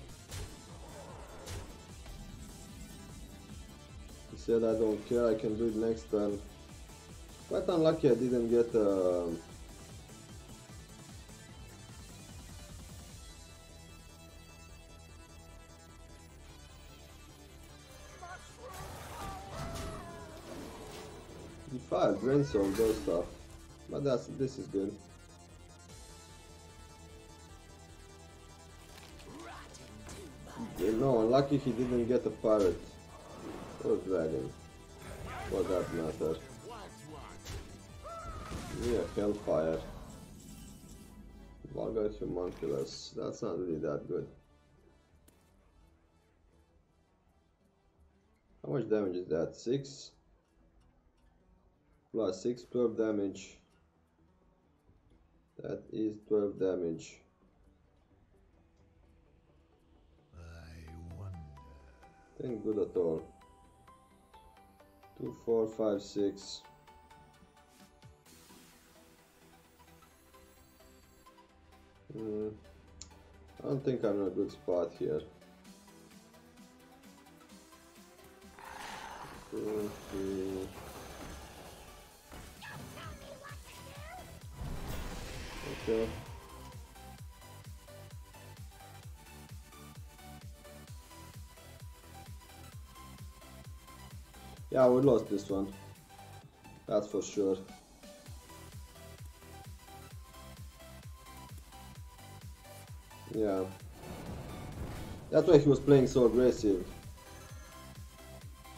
Said I don't care, I can do it next turn. Quite unlucky I didn't get Defile, Drain soul, those stuff. But this is good. Yeah, no, unlucky he didn't get a pirate. Or dragon, for that matter. Yeah, Hellfire. Vulgar Humunculus, that's not really that good. How much damage is that? 6? Plus 6, 12 damage. That is 12 damage. Ain't good at all. 2, 4, 5, 6. I don't think I'm in a good spot here. 2, 3. Okay. Yeah, we lost this one, that's for sure. Yeah, that's why he was playing so aggressive.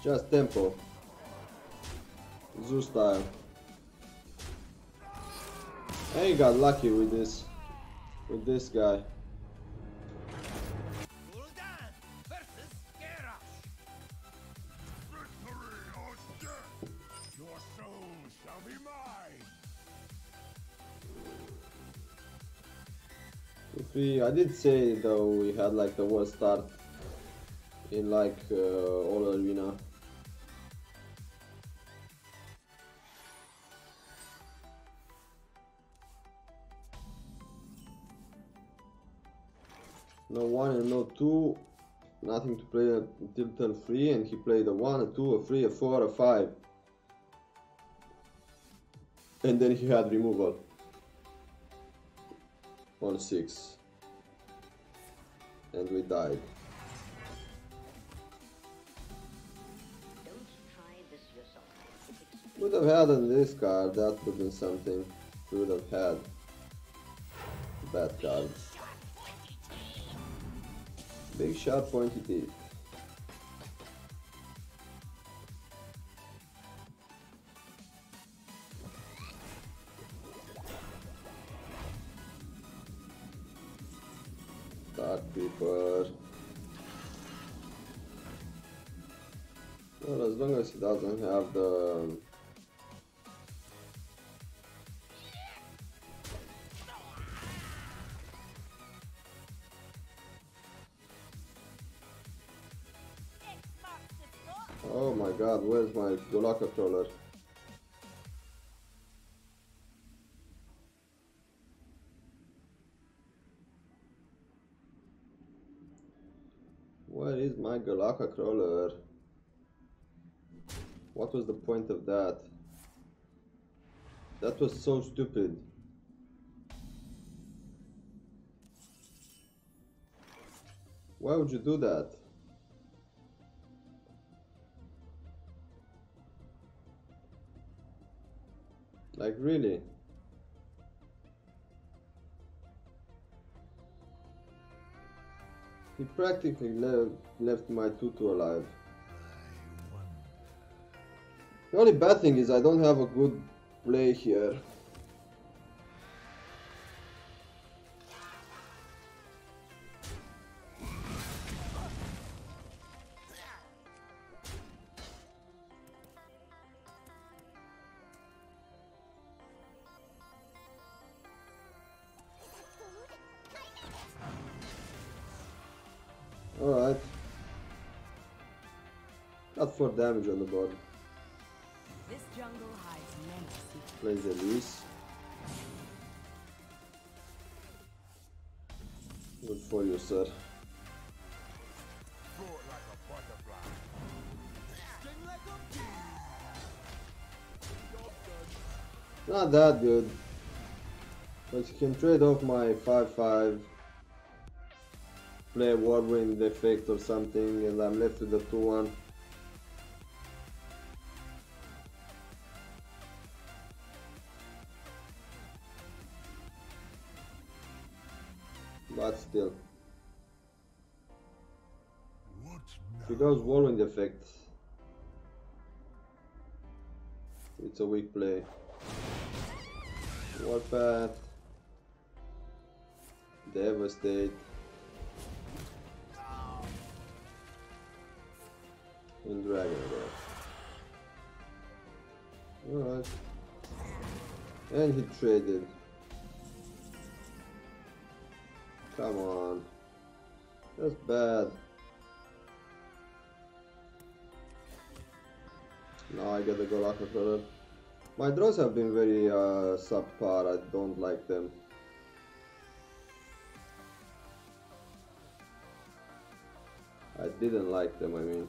Just tempo, Zoo style. I ain't got lucky with this. With this guy. I did say though we had like the worst start in like all arena. No one and no two, nothing to play until turn 3, and he played a 1, a 2, a 3, a 4, a 5, and then he had removal on 6. And we died. Would have had on this card, that would have been something. We would have had bad cards. Big shot, pointy teeth. Dark Creeper. Well, as long as he doesn't have the... Oh my god, where's my Galaka crawler? Where is my Galaka crawler? What was the point of that? That was so stupid. Why would you do that? Like, really? He practically left my tutu alive. The only bad thing is I don't have a good play here. Alright. Got 4 damage on the board. This jungle hides many secrets. Plays Elise. Good for you, sir. Not that good. But you can trade off my 5-5. Play a Whirlwind effect or something, and I'm left with the 2-1. But still. She goes Whirlwind effect. It's a weak play. Warpath. Devastate. And Dragon there. Alright. And he traded. Come on. That's bad. Now I gotta go Galaka crawler. My draws have been very subpar, I don't like them. I didn't like them, I mean.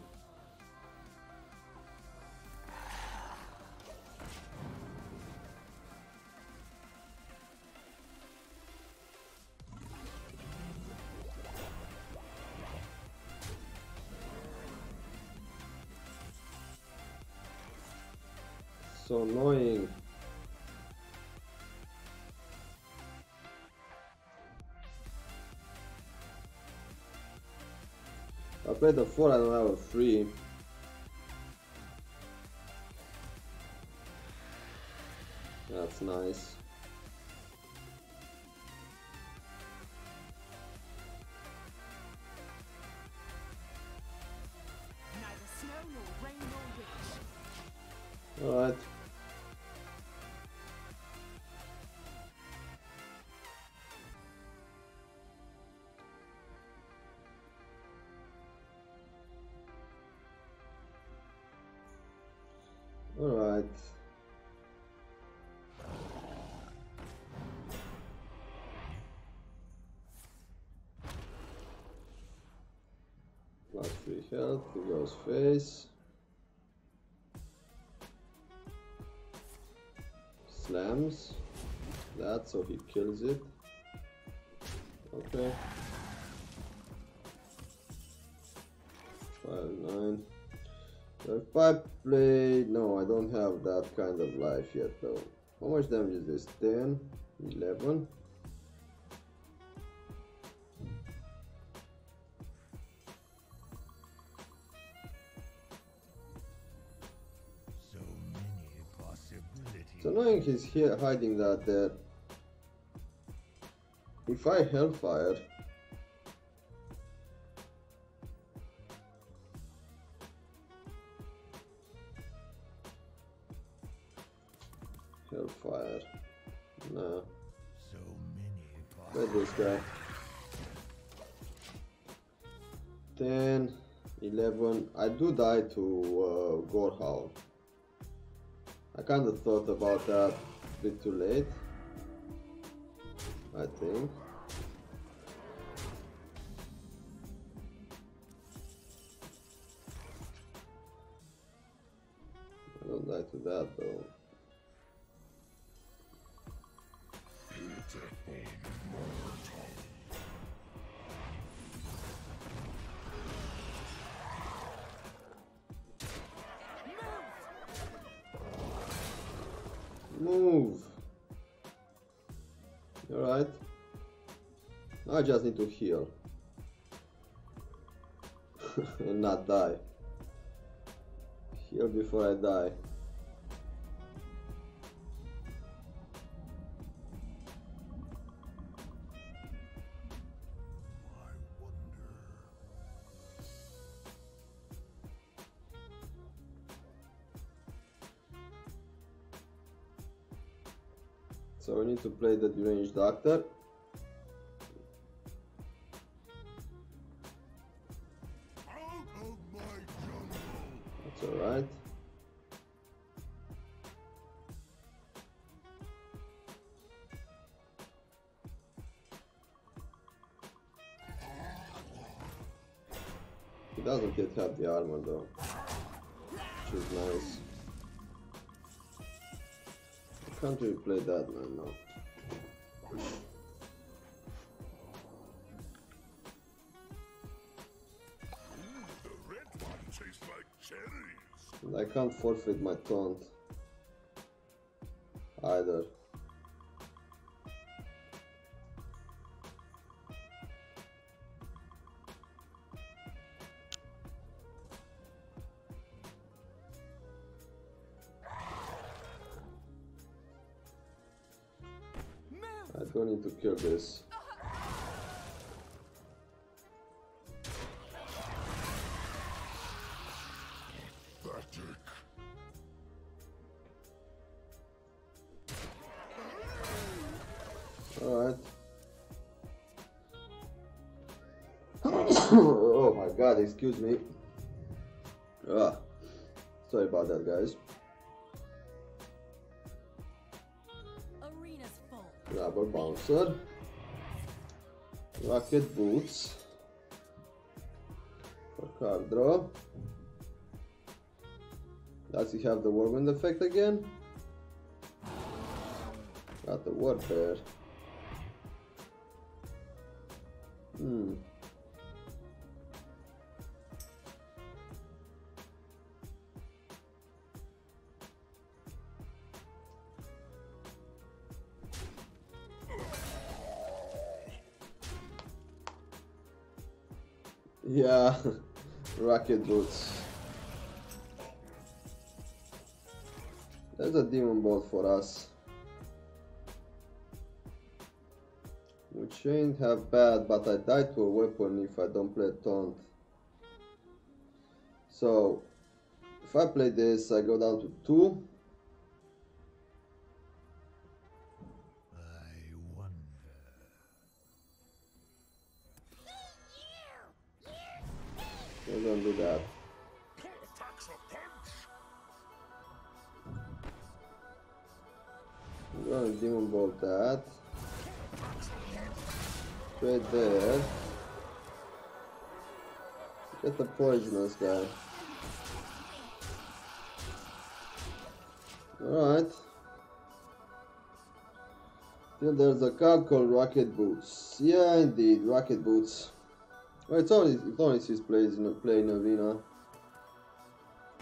So annoying. I played a 4, I don't have a 3. That's nice. What? Alright. +3 health, he goes face. Slams that, so he kills it. Okay. 5-9. If I play... No, I don't have that kind of life yet though. How much damage is this? 10? 11? So knowing he's here hiding that there, if I Hellfire, no. Where's this guy? 10, 11, I do die to Gorehound. I kind of thought about that a bit too late, I think. I don't die to that though. Move. Alright. Now I just need to heal and not die. Heal before I die. So we need to play the deranged doctor. That's alright. He doesn't get half the armor though, which is nice. Can't really play that man now. The red one tastes like cherries. And I can't forfeit my taunt either. I don't need to kill this. Alright. Oh my god, excuse me. Ah, sorry about that guys. Rubber bouncer, rocket boots for card draw. Does he have the whirlwind effect again? Got the warfare. Yeah, rocket boots. There's a Demonbolt for us. Which ain't half bad, but I die to a weapon if I don't play taunt. So, if I play this, I go down to 2. do that. I'm gonna Demonbolt that. Right there. Get the poisonous guy. Alright. Then there's a card called Rocket Boots. Yeah, indeed, Rocket Boots. Well, it's only his plays in playing Arena.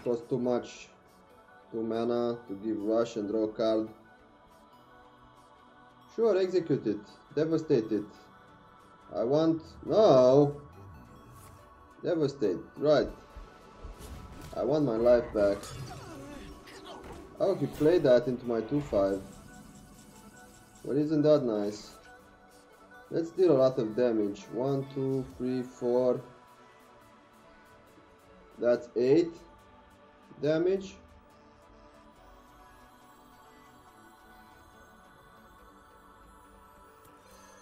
Costs too much. 2 mana to give rush and draw a card. Sure, execute it. Devastate it. I want... No! Devastate. Right. I want my life back. Oh, he played that into my 2-5. Well, isn't that nice? Let's deal a lot of damage. 1, 2, 3, 4. That's 8 damage.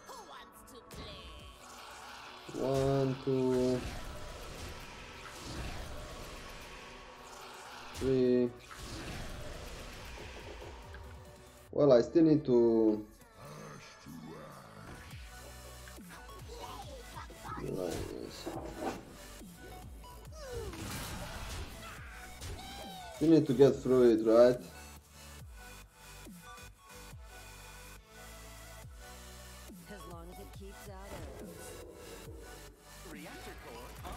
Who wants to play? 1, 2, 3. Well, I still need to... Like this. You need to get through it, right? As long as it keeps out of reactor core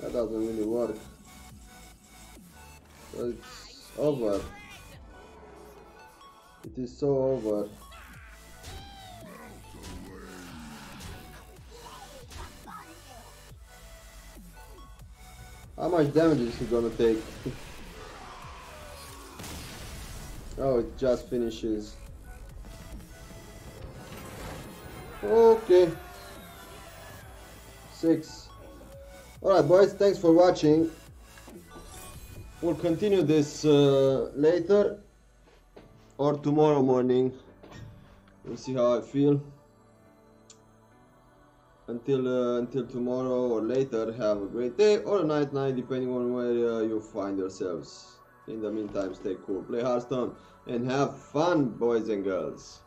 online. That doesn't really work. But it's over. It is so over. How much damage is he gonna take? Oh, it just finishes. Okay. 6. Alright boys, thanks for watching. We'll continue this later or tomorrow morning. We'll see how I feel. Until tomorrow or later, have a great day or a night, depending on where you find yourselves. In the meantime, stay cool, play Hearthstone, and have fun, boys and girls.